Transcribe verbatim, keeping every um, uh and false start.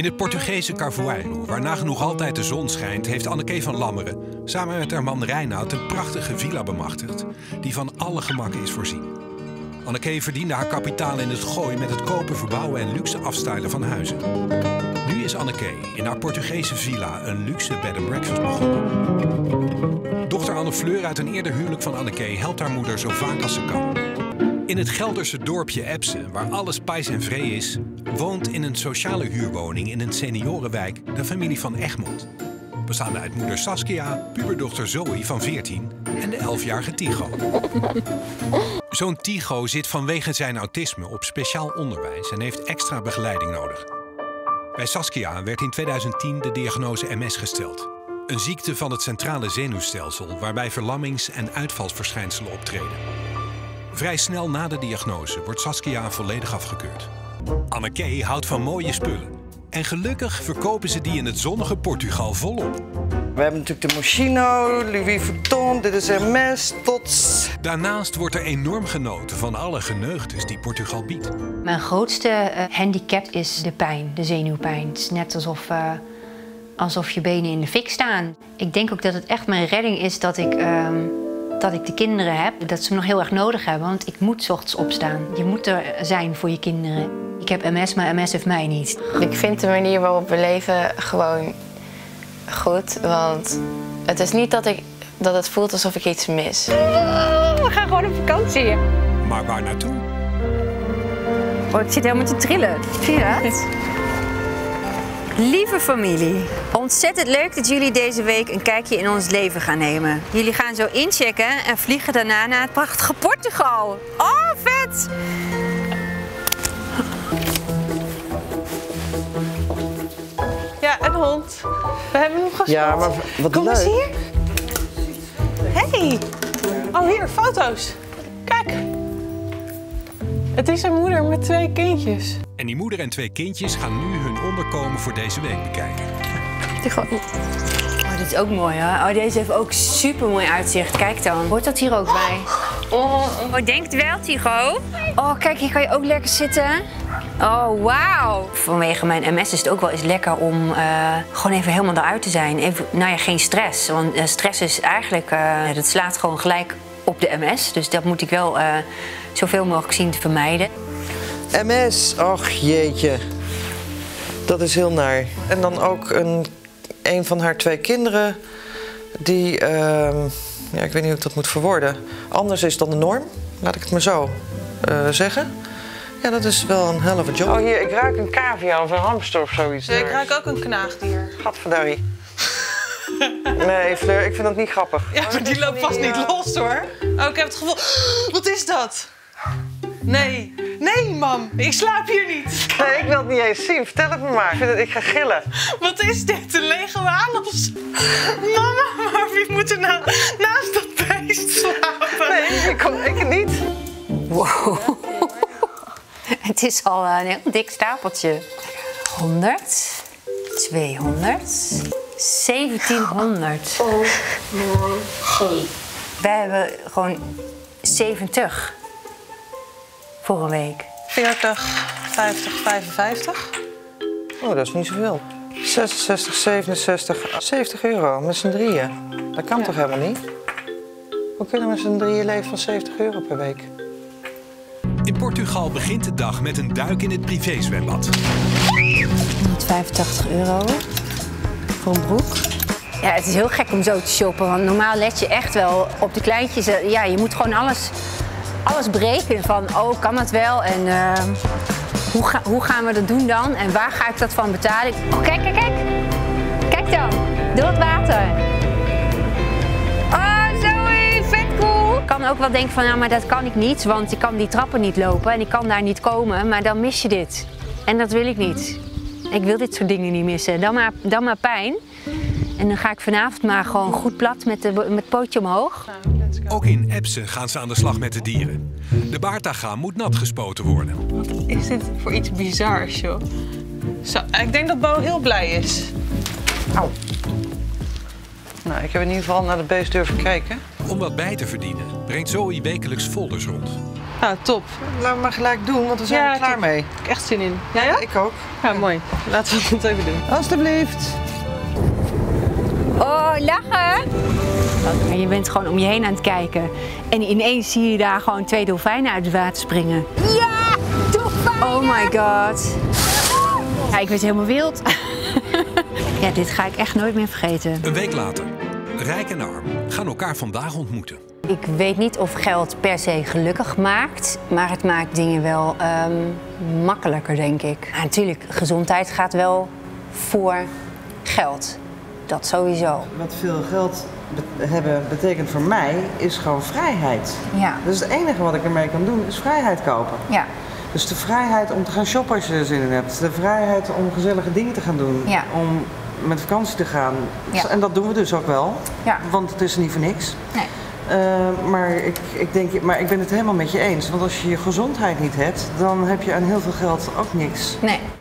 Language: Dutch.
In het Portugese Carvoeiro, waar nagenoeg altijd de zon schijnt, heeft Anneke van Lammeren samen met haar man Reinhard een prachtige villa bemachtigd die van alle gemakken is voorzien. Anneke verdiende haar kapitaal in het gooi met het kopen, verbouwen en luxe afstylen van huizen. Nu is Anneke in haar Portugese villa een luxe bed and breakfast begonnen. Dochter Anne Fleur uit een eerder huwelijk van Anneke helpt haar moeder zo vaak als ze kan. In het Gelderse dorpje Epse, waar alles pais en vree is, woont in een sociale huurwoning in een seniorenwijk de familie van Egmond. Bestaande uit moeder Saskia, puberdochter Zoe van veertien en de elfjarige Tycho. Zoon Tycho zit vanwege zijn autisme op speciaal onderwijs en heeft extra begeleiding nodig. Bij Saskia werd in tweeduizend tien de diagnose M S gesteld. Een ziekte van het centrale zenuwstelsel waarbij verlammings- en uitvalsverschijnselen optreden. Vrij snel na de diagnose wordt Saskia volledig afgekeurd. Anneke houdt van mooie spullen. En gelukkig verkopen ze die in het zonnige Portugal volop. We hebben natuurlijk de Moschino, Louis Vuitton, dit is Hermes, tots. Daarnaast wordt er enorm genoten van alle geneugtes die Portugal biedt. Mijn grootste uh, handicap is de pijn, de zenuwpijn. Het is net alsof, uh, alsof je benen in de fik staan. Ik denk ook dat het echt mijn redding is dat ik... Uh, dat ik de kinderen heb, dat ze me nog heel erg nodig hebben, want ik moet 's ochtends opstaan. Je moet er zijn voor je kinderen. Ik heb M S, maar M S heeft mij niet. Ik vind de manier waarop we leven gewoon goed, want het is niet dat, ik, dat het voelt alsof ik iets mis. We gaan gewoon op vakantie. Maar waar naartoe? Oh, ik zit helemaal te trillen. Zie je dat? Lieve familie, ontzettend leuk dat jullie deze week een kijkje in ons leven gaan nemen. Jullie gaan zo inchecken en vliegen daarna naar het prachtige Portugal. Oh, vet! Ja, een hond. We hebben hem gespot. Ja, maar wat kom leuk. Eens hier. Hey, alweer foto's. Kijk. Het is een moeder met twee kindjes. En die moeder en twee kindjes gaan nu hun onderkomen voor deze week bekijken. Oh, dit is ook mooi, hè? Oh, deze heeft ook super mooi uitzicht. Kijk dan. Hoort dat hier ook bij? Oh, oh denk wel, Tycho. Oh, kijk, hier kan je ook lekker zitten. Oh, wauw. Vanwege mijn M S is het ook wel eens lekker om uh, gewoon even helemaal eruit te zijn. Even, nou ja, geen stress. Want uh, stress is eigenlijk, uh, dat slaat gewoon gelijk op de M S. Dus dat moet ik wel uh, zoveel mogelijk zien te vermijden. M S, och jeetje, dat is heel naar. En dan ook een, een van haar twee kinderen die, uh, ja, ik weet niet hoe ik dat moet verwoorden, anders is dan de norm, laat ik het maar zo uh, zeggen. Ja, dat is wel een hell of a job. Oh hier, ik ruik een cavia of een hamster of zoiets. Nee, ik ruik ook een knaagdier. Gadverdarie. Nee, Fleur, ik vind dat niet grappig. Ja, maar die loopt vast niet los hoor. Oh, ik heb het gevoel, wat is dat? Nee. Nee, mam. Ik slaap hier niet. Nee, ik wil het niet eens zien. Vertel het me maar. Ik, vind het, ik ga gillen. Wat is dit? Een lege maan of zo? Mama, maar wie moet er nou naast dat beest slapen? Nee, ik, kon, ik niet. Wow. Het is al een heel dik stapeltje. honderd. tweehonderd. zeventienhonderd. Oh, mooi. Wij hebben gewoon zeventig. Voor een week. veertig, vijftig, vijfenvijftig. Oh, dat is niet zoveel. zesenzestig, zevenenzestig, zeventig euro met z'n drieën. Dat kan ja. Toch helemaal niet? Hoe kunnen we met z'n drieën leven van zeventig euro per week? In Portugal begint de dag met een duik in het privézwembad. honderdvijfentachtig euro voor een broek. Ja, het is heel gek om zo te shoppen, want normaal let je echt wel op de kleintjes. Ja, je moet gewoon alles... Alles breken van, oh, kan dat wel en uh, hoe, ga, hoe gaan we dat doen dan en waar ga ik dat van betalen? Oh, kijk, kijk, kijk. Kijk dan, door het water. Oh, Zoe, vet cool. Ik kan ook wel denken van, nou, maar dat kan ik niet, want ik kan die trappen niet lopen en ik kan daar niet komen, maar dan mis je dit. En dat wil ik niet. Ik wil dit soort dingen niet missen. Dan maar, dan maar pijn. En dan ga ik vanavond maar gewoon goed plat met het pootje omhoog. Ook in Epse gaan ze aan de slag met de dieren. De baartaga moet nat gespoten worden. Wat is dit voor iets bizars, joh? Zo, ik denk dat Bo heel blij is. Au. Nou, ik heb in ieder geval naar de beest durven kijken. Om wat bij te verdienen brengt Zoe wekelijks folders rond. Nou, top. Laten we maar gelijk doen, want we zijn ja, er klaar top. mee. Ik heb echt zin in. Ja, ja? Ik ook. Ja, ja, mooi. Laten we het even doen. Alsjeblieft. Oh, lachen. Maar je bent gewoon om je heen aan het kijken. En ineens zie je daar gewoon twee dolfijnen uit het water springen. Ja, dolfijnen! Oh my god. Ja, ik werd helemaal wild. Ja, dit ga ik echt nooit meer vergeten. Een week later. Rijk en arm gaan elkaar vandaag ontmoeten. Ik weet niet of geld per se gelukkig maakt, maar het maakt dingen wel um, makkelijker, denk ik. Maar natuurlijk, gezondheid gaat wel voor geld. Dat sowieso. Wat veel geld be- hebben betekent voor mij is gewoon vrijheid. Ja. Dus het enige wat ik ermee kan doen is vrijheid kopen. Ja. Dus de vrijheid om te gaan shoppen als je er zin in hebt. De vrijheid om gezellige dingen te gaan doen. Ja. Om met vakantie te gaan. Ja. En dat doen we dus ook wel. Ja. Want het is niet voor niks. Nee. Uh, maar, ik, ik denk, maar ik ben het helemaal met je eens. Want als je je gezondheid niet hebt, dan heb je aan heel veel geld ook niks. Nee.